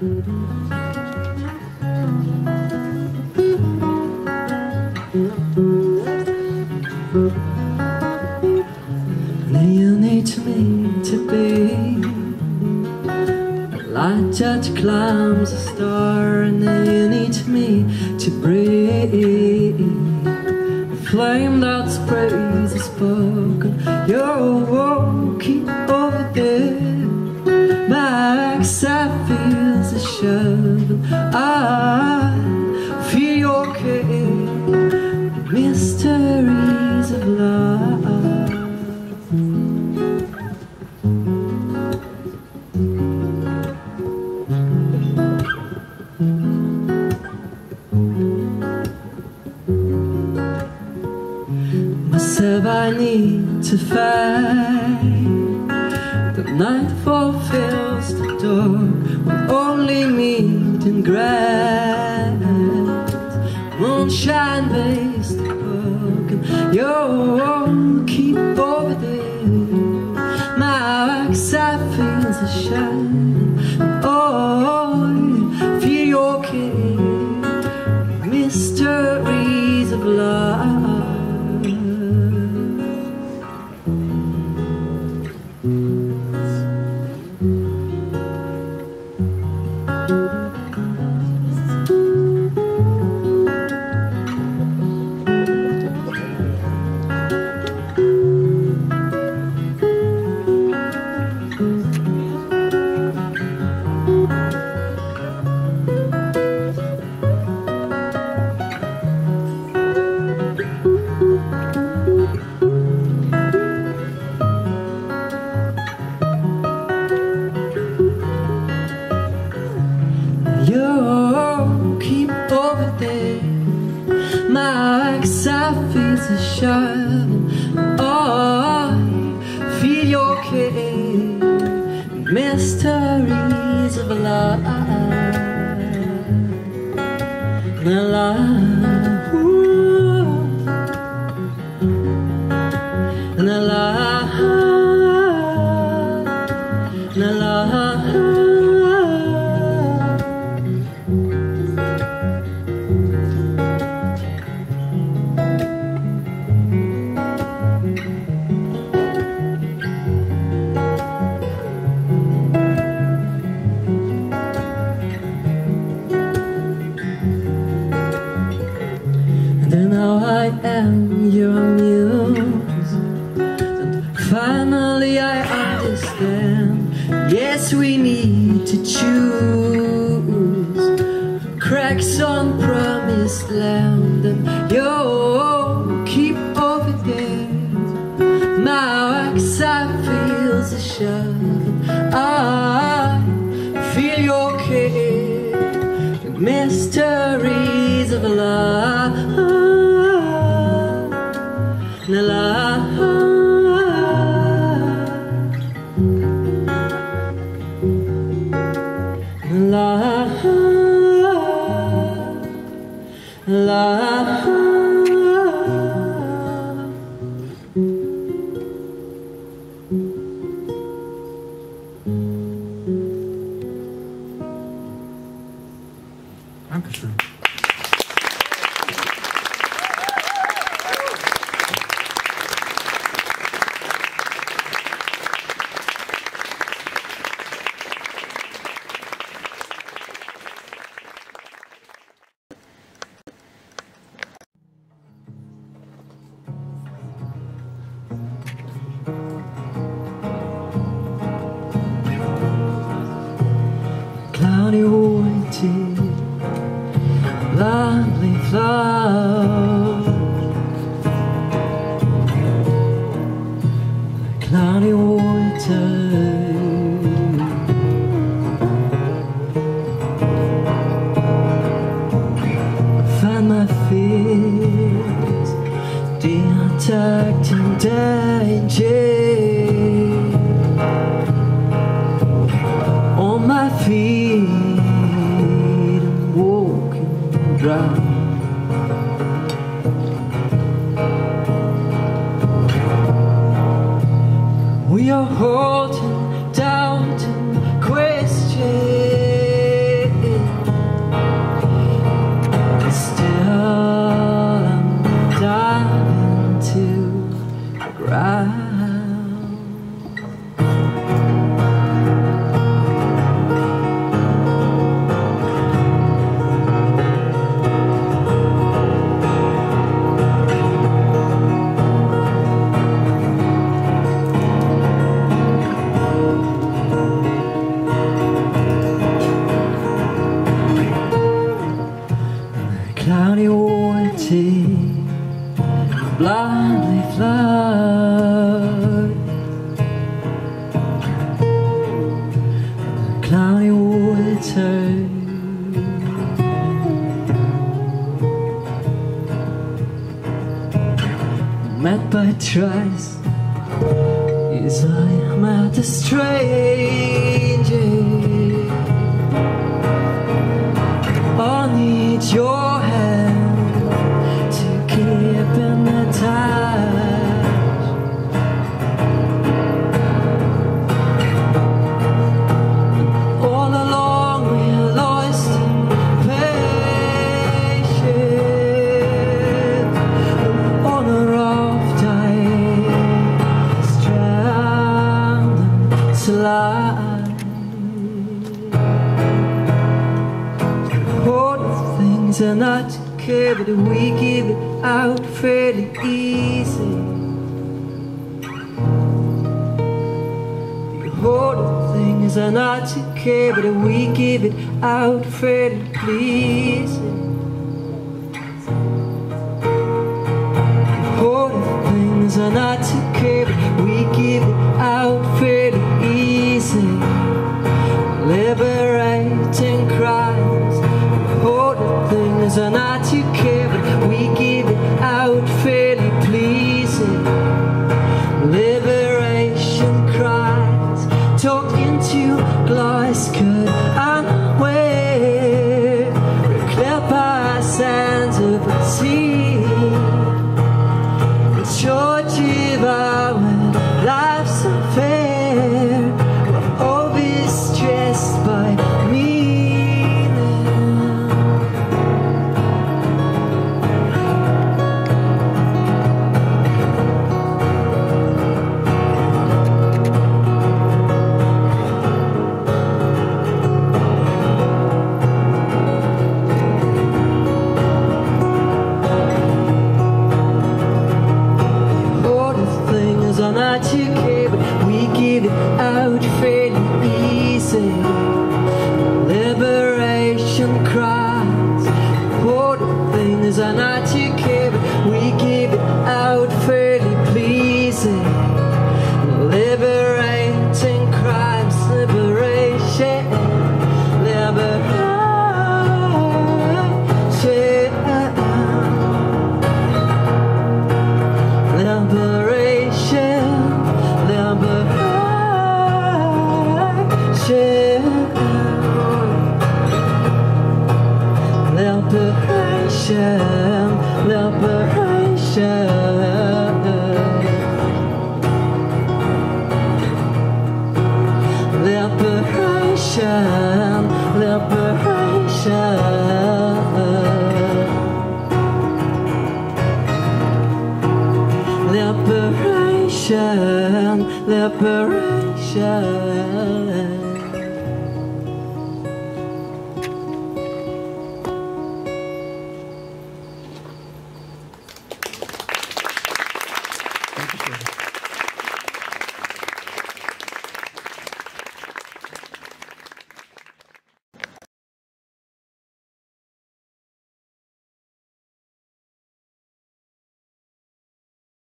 Real need to me to be a light that climbs a star, and then you need me to breathe a flame that sprays a spark. You're walking over there, my except feels a shadow. I feel your care, mysteries of love. Myself, I need to fight. The nightfall fills the door with only meat and grass. Moonshine based broken. You'll keep over there. My eyesight feels a shine. Oh, I feel your care. Mysteries of love. My eyesight feels a shine. Oh, I feel your care, mysteries of love. I am your muse, and finally I understand. Yes, we need to choose cracks on promised land. And you'll keep over there. My exile feels a shove. I feel your care, the mysteries of love. La la. Lovely cloud, cloudy water, find my fears, they are tucked in danger, on my feet. We are holding down to question. vanity blindly fly. Cloudy water, met by tries, is I am at a stranger. I need your hand to keep in the touch. All along we lost patience, on a rough day, strand and slide. Are not to care, but we give it out fairly easy. The important things are not to care, but we give it out fairly pleasing. The important things are not to care, but we give it out fairly easy. Liberating cries. Important things are not to care, but we give it out fairly pleasing. Liberation cries, talking to glass could unwear, clear by sands of the sea. It's your jiva when life's unfair, we're always stressed by Thank you.